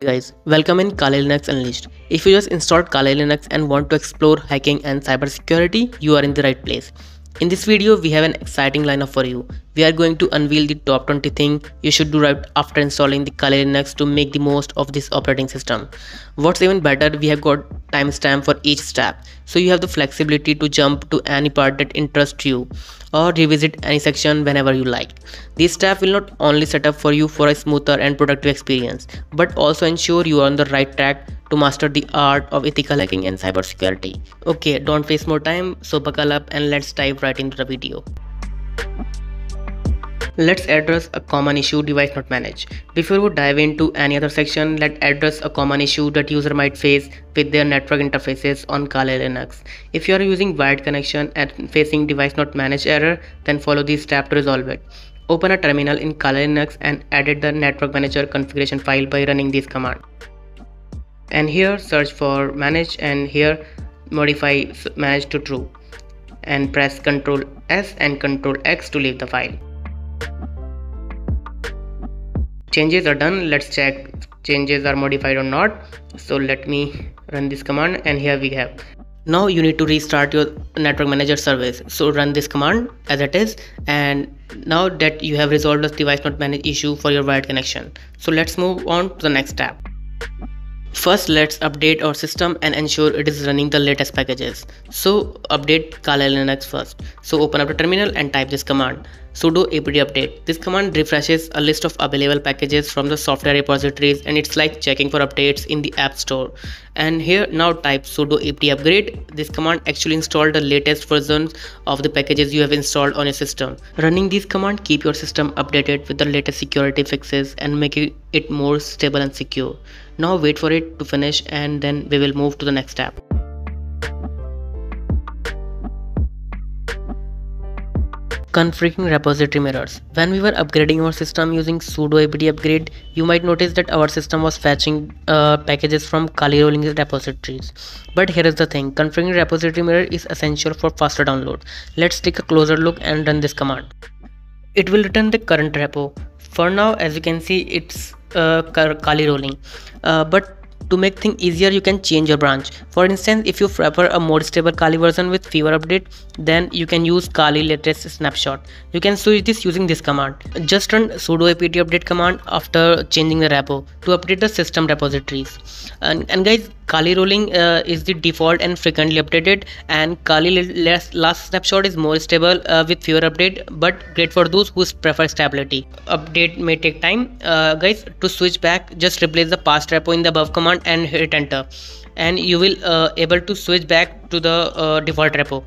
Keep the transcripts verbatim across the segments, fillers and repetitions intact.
Hey guys, welcome in Kali Linux Unleashed. If you just installed Kali Linux and want to explore hacking and cybersecurity, you are in the right place. In this video, we have an exciting lineup for you. We are going to unveil the top twenty thing you should do right after installing the Kali Linux to make the most of this operating system. What's even better, we have got timestamp for each step, so you have the flexibility to jump to any part that interests you or revisit any section whenever you like. This step will not only set up for you for a smoother and productive experience, but also ensure you are on the right track to master the art of ethical hacking and cybersecurity. Okay, don't waste more time, so buckle up and let's dive right into the video. Let's address a common issue device not managed. Before we dive into any other section, let's address a common issue that user might face with their network interfaces on Kali Linux. If you are using wired connection and facing device not managed error, then follow these steps to resolve it. Open a terminal in Kali Linux and edit the network manager configuration file by running this command. And here search for manage, and here modify manage to true, and press control S and control X to leave the file. Changes are done. Let's check changes are modified or not. So let me run this command, and here we have. Now you need to restart your network manager service. So run this command as it is, and now that you have resolved the device not managed issue for your wired connection. So let's move on to the next step. First, let's update our system and ensure it is running the latest packages. So update Kali Linux first. So open up the terminal and type this command, sudo apt update. This command refreshes a list of available packages from the software repositories, and it's like checking for updates in the app store. And here now type sudo apt upgrade. This command actually installs the latest versions of the packages you have installed on your system. Running this command keep your system updated with the latest security fixes and making it more stable and secure. Now wait for it to finish, and then we will move to the next step. Configuring repository mirrors. When we were upgrading our system using sudo apt upgrade, you might notice that our system was fetching uh, packages from Kali Linux repositories. But here is the thing, configuring repository mirror is essential for faster download. Let's take a closer look and run this command. It will return the current repo. For now, as you can see, it's uh, Kali rolling, uh, but to make things easier, you can change your branch. For instance, if you prefer a more stable Kali version with fewer updates, then you can use Kali latest snapshot. You can switch this using this command. Just run sudo apt update command after changing the repo to update the system repositories. And, and guys, Kali rolling uh, is the default and frequently updated, and Kali last, last snapshot is more stable uh, with fewer updates, but great for those who prefer stability. Update may take time. Uh, guys, to switch back, just replace the past repo in the above command and hit enter, and you will uh, able to switch back to the uh, default repo.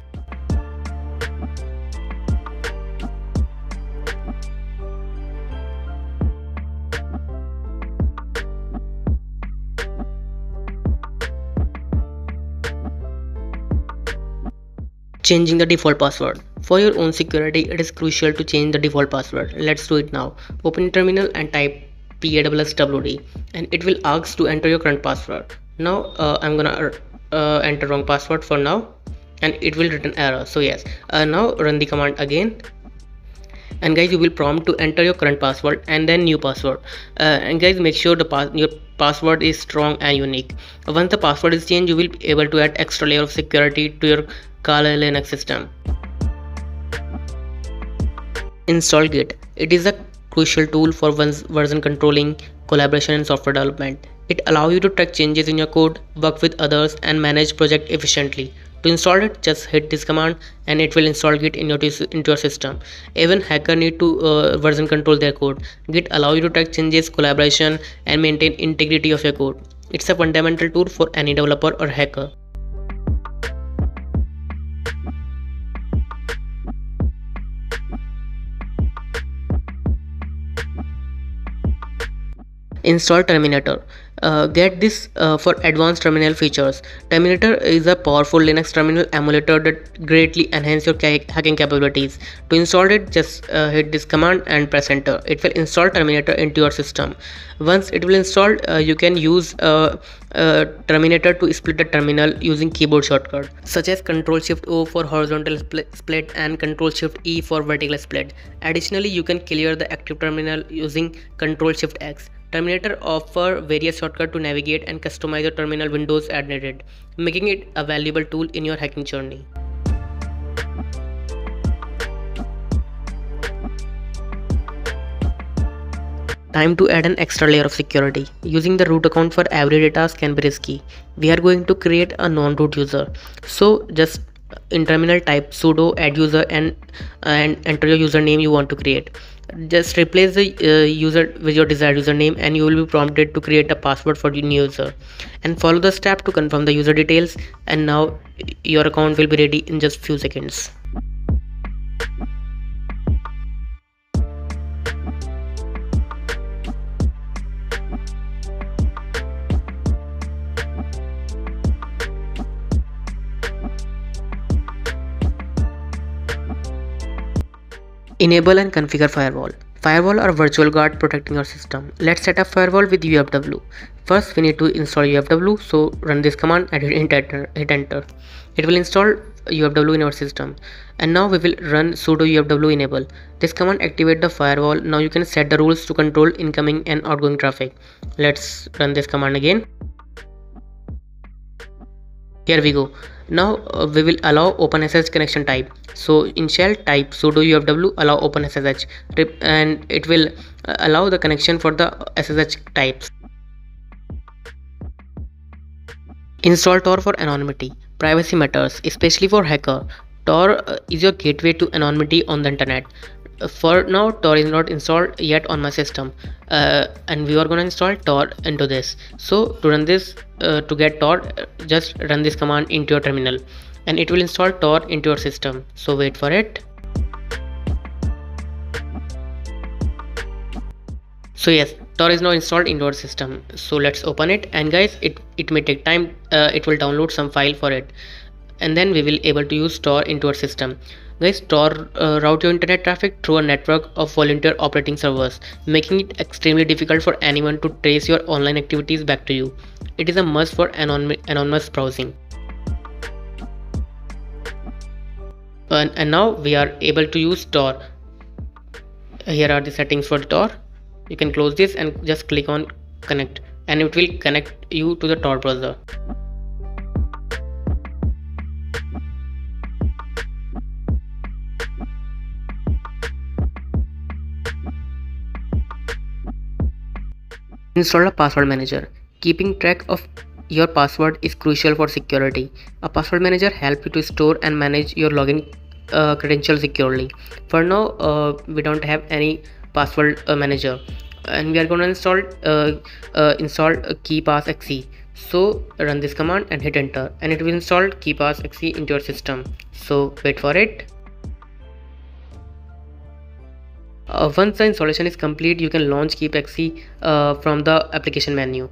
Changing the default password. For your own security, it is crucial to change the default password. Let's do it now. Open the terminal and type P A S S W D, and it will ask to enter your current password. Now uh, I'm gonna uh, enter wrong password for now, and it will return error. So yes, uh, now run the command again, and guys, you will prompt to enter your current password and then new password. Uh, and guys, make sure the pass your password is strong and unique. Once the password is changed, you will be able to add extra layer of security to your Kali Linux system. Install Git. It is a crucial tool for version controlling, collaboration, and software development. It allows you to track changes in your code, work with others, and manage project efficiently. To install it, just hit this command, and it will install Git in your into your system. Even hackers need to uh, version control their code. Git allows you to track changes, collaboration, and maintain integrity of your code. It's a fundamental tool for any developer or hacker. Install Terminator. Uh, get this uh, for advanced terminal features. Terminator is a powerful Linux terminal emulator that greatly enhances your hacking capabilities. To install it, just uh, hit this command and press enter. It will install Terminator into your system. Once it will install, uh, you can use uh, uh, Terminator to split the terminal using keyboard shortcut, such as control shift O for horizontal split and control shift E for vertical split. Additionally, you can clear the active terminal using control shift X. Terminator offers various shortcuts to navigate and customize your terminal windows as needed, making it a valuable tool in your hacking journey. Time to add an extra layer of security. Using the root account for every data can be risky. We are going to create a non-root user. So just in terminal type sudo add user and, and enter your username you want to create. Just replace the uh, user with your desired username and you will be prompted to create a password for your new user. And follow the step to confirm the user details, and now your account will be ready in just few seconds. Enable and configure firewall. Firewall or virtual guard protecting your system. Let's set up firewall with U F W. First we need to install U F W, so run this command and hit enter. Hit enter. It will install U F W in our system. And now we will run sudo U F W enable. This command activate the firewall. Now you can set the rules to control incoming and outgoing traffic. Let's run this command again. Here we go. Now uh, we will allow OpenSSH connection type. So in shell type sudo U F W allow OpenSSH, and it will uh, allow the connection for the S S H types. Install Tor for anonymity. Privacy matters, especially for hacker. Tor uh, is your gateway to anonymity on the internet. Uh, for now Tor is not installed yet on my system, uh, and we are going to install Tor into this. So to run this, uh, to get Tor, just run this command into your terminal and it will install Tor into your system. So wait for it. So yes, Tor is now installed into our system. So let's open it, and guys, it, it may take time. Uh, it will download some file for it, and then we will able to use Tor into our system. Guys, Tor uh, route your internet traffic through a network of volunteer operating servers, making it extremely difficult for anyone to trace your online activities back to you. It is a must for anon anonymous browsing. And, and now we are able to use Tor. Here are the settings for Tor. You can close this and just click on connect, and it will connect you to the Tor browser. Install a password manager. Keeping track of your password is crucial for security. A password manager helps you to store and manage your login uh, credentials securely. For now, uh, we don't have any password uh, manager, and we are going to install uh, uh, install KeePassXC. So run this command and hit enter, and it will install KeePassXC into your system. So wait for it. Uh, once the installation is complete, you can launch KeePassXC uh, from the application menu.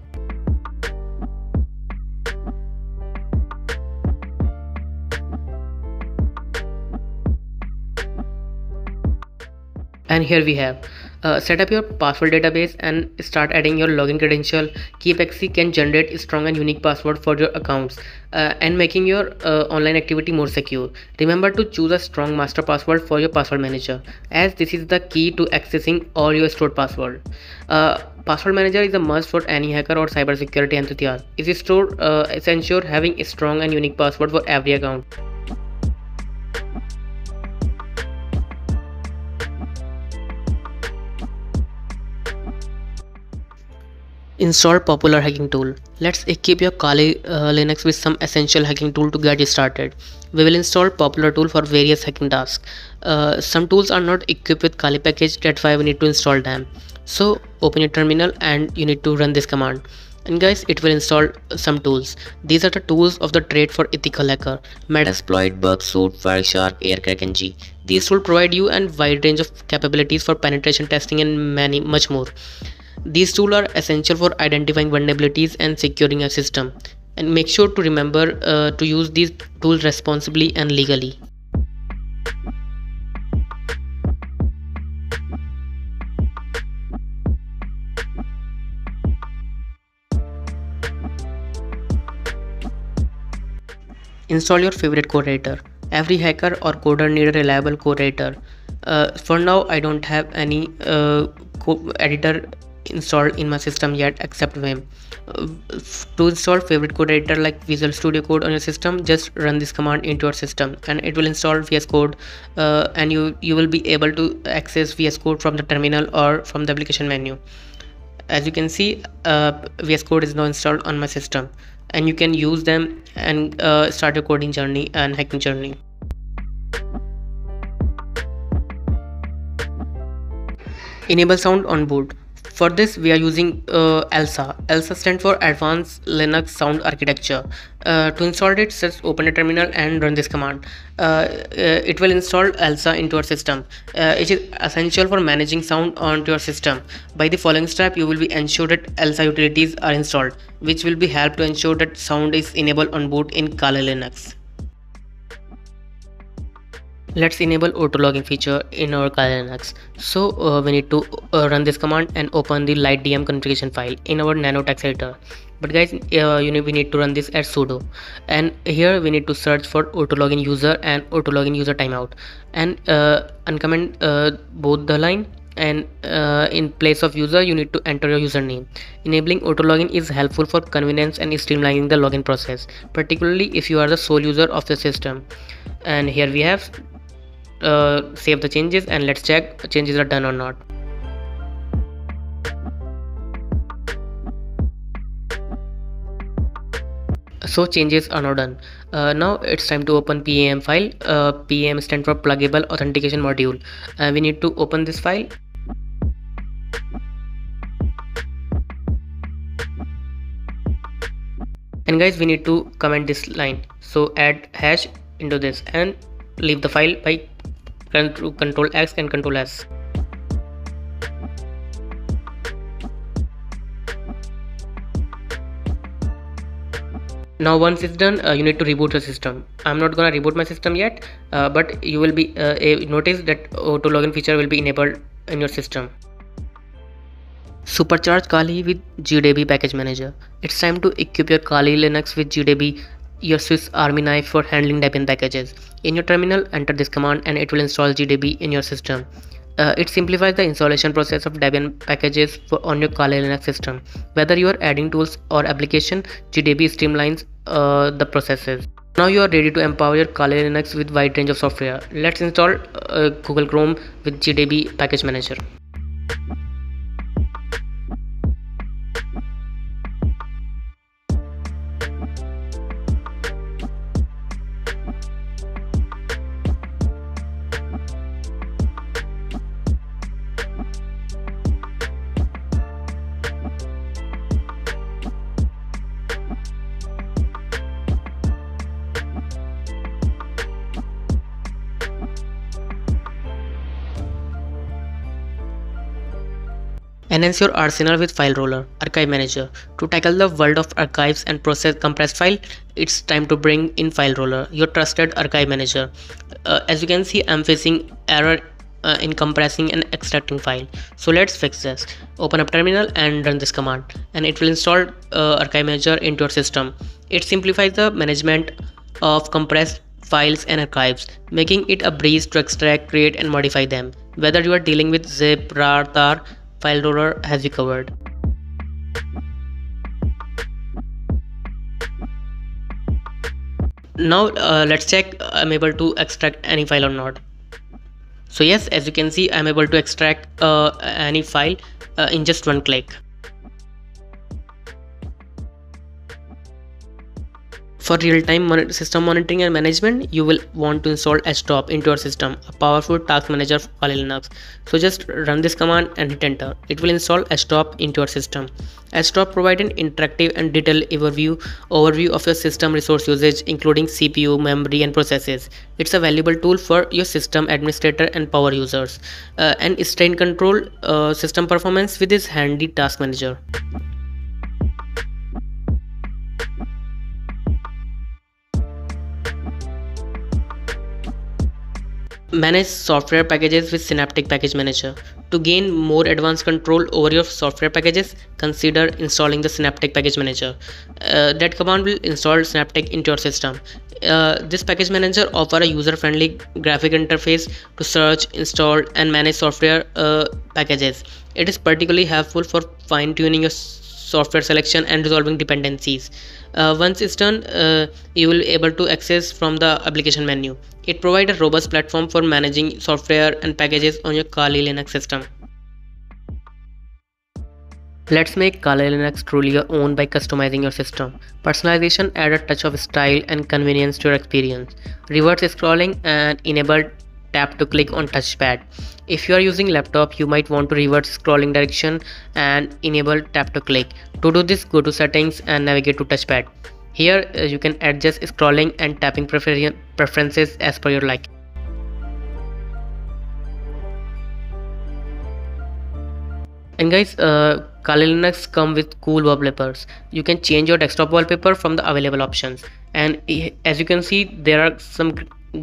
And here we have. Uh, set up your password database and start adding your login credential. KeePassXC can generate strong and unique password for your accounts, uh, and making your uh, online activity more secure. Remember to choose a strong master password for your password manager, as this is the key to accessing all your stored password. Uh, password manager is a must for any hacker or cybersecurity enthusiast. It is stored, uh, it's ensure having a strong and unique password for every account. Install popular hacking tool. Let's equip your Kali uh, Linux with some essential hacking tool to get you started. We will install popular tool for various hacking tasks. Uh, some tools are not equipped with Kali package, that's why we need to install them. So open your terminal and you need to run this command. And guys, it will install some tools. These are the tools of the trade for ethical hacker. Metasploit, Burp Suite, Wireshark, Aircrack-ng. These will provide you a wide range of capabilities for penetration testing and many much more. These tools are essential for identifying vulnerabilities and securing a system. And make sure to remember uh, to use these tools responsibly and legally. Install your favorite code editor. Every hacker or coder needs a reliable code editor. Uh, for now, I don't have any uh, code editor installed in my system yet except Vim. Uh, to install favorite code editor like Visual Studio Code on your system, just run this command into your system and it will install V S Code, uh, and you you will be able to access V S Code from the terminal or from the application menu. As you can see, uh, V S Code is now installed on my system and you can use them and uh, start your coding journey and hacking journey. Enable sound on boot. For this we are using uh, ALSA. ALSA stands for Advanced Linux Sound Architecture. Uh, to install it, just open a terminal and run this command. Uh, uh, it will install ALSA into our system. Uh, it is essential for managing sound onto your system. By the following step, you will be ensured that ALSA utilities are installed, which will be help to ensure that sound is enabled on boot in Kali Linux. Let's enable auto logging feature in our Kali Linux. So uh, we need to uh, run this command and open the LightDM configuration file in our nanotext editor. But guys, uh, you know we need to run this as sudo, and here we need to search for auto login user and auto login user timeout, and uh, uncomment uh, both the line, and uh, in place of user you need to enter your username. Enabling auto login is helpful for convenience and streamlining the login process, particularly if you are the sole user of the system. And here we have Uh, save the changes, and let's check changes are done or not. So changes are now done. Uh, now it's time to open P A M file. uh, P A M stands for pluggable authentication module. Uh, we need to open this file. And guys, we need to comment this line, so add hash into this and leave the file by Control X and Control S. Now once it's done, uh, you need to reboot your system. I'm not gonna reboot my system yet, uh, but you will be uh, a, notice that auto login feature will be enabled in your system. Supercharge Kali with gdebi package manager. It's time to equip your Kali Linux with gdebi, your Swiss Army knife for handling Debian packages. In your terminal, enter this command and it will install gdebi in your system. Uh, it simplifies the installation process of Debian packages for on your Kali Linux system. Whether you are adding tools or application, gdebi streamlines uh, the processes. Now you are ready to empower your Kali Linux with wide range of software. Let's install uh, Google Chrome with gdebi package manager. Enhance your arsenal with File Roller, Archive Manager. To tackle the world of archives and process compressed file, it's time to bring in File Roller, your trusted archive manager. Uh, as you can see, I'm facing error uh, in compressing and extracting file. So let's fix this. Open up terminal and run this command, and it will install uh, Archive Manager into your system. It simplifies the management of compressed files and archives, making it a breeze to extract, create, and modify them. Whether you are dealing with zip, rar, tar, File Roller has you covered. Now uh, let's check I'm able to extract any file or not. So yes, as you can see, I'm able to extract uh, any file uh, in just one click. For real-time system monitoring and management, you will want to install Htop into your system, a powerful task manager for Kali Linux. So just run this command and hit enter. It will install Htop into your system. Htop provides an interactive and detailed overview, overview of your system resource usage, including C P U, memory, and processes. It's a valuable tool for your system administrator and power users, uh, and strain control uh, system performance with this handy task manager. Manage software packages with Synaptic package manager. To gain more advanced control over your software packages, consider installing the Synaptic package manager. Uh, that command will install Synaptic into your system. Uh, this package manager offers a user-friendly graphic interface to search, install, and manage software uh, packages. It is particularly helpful for fine-tuning your software selection and resolving dependencies. Uh, once it's done, uh, you will be able to access from the application menu. It provides a robust platform for managing software and packages on your Kali Linux system. Let's make Kali Linux truly your own by customizing your system. Personalization adds a touch of style and convenience to your experience. Reverse scrolling and enable tap to click on touchpad. If you are using laptop, you might want to reverse scrolling direction and enable tap to click. To do this, go to settings and navigate to touchpad. Here uh, you can adjust scrolling and tapping prefer preferences as per your liking. And guys, uh, Kali Linux comes with cool wallpapers. You can change your desktop wallpaper from the available options, and as you can see, there are some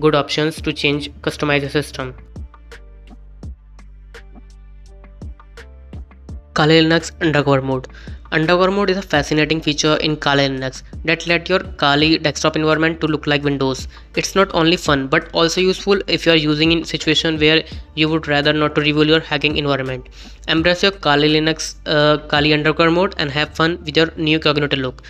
good options to change customize the system. Kali Linux Undercover Mode. Undercover mode is a fascinating feature in Kali Linux that lets your Kali desktop environment to look like Windows. It's not only fun but also useful if you are using in situation where you would rather not to reveal your hacking environment. Embrace your Kali Linux uh, Kali Undercover Mode and have fun with your new cognito look.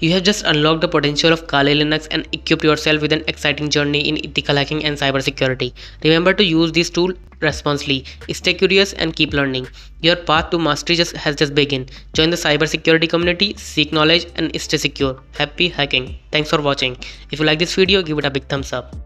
You have just unlocked the potential of Kali Linux and equipped yourself with an exciting journey in ethical hacking and cybersecurity. Remember to use this tool responsibly. Stay curious and keep learning. Your path to mastery just has just begun. Join the cybersecurity community, seek knowledge, and stay secure. Happy hacking! Thanks for watching. If you like this video, give it a big thumbs up.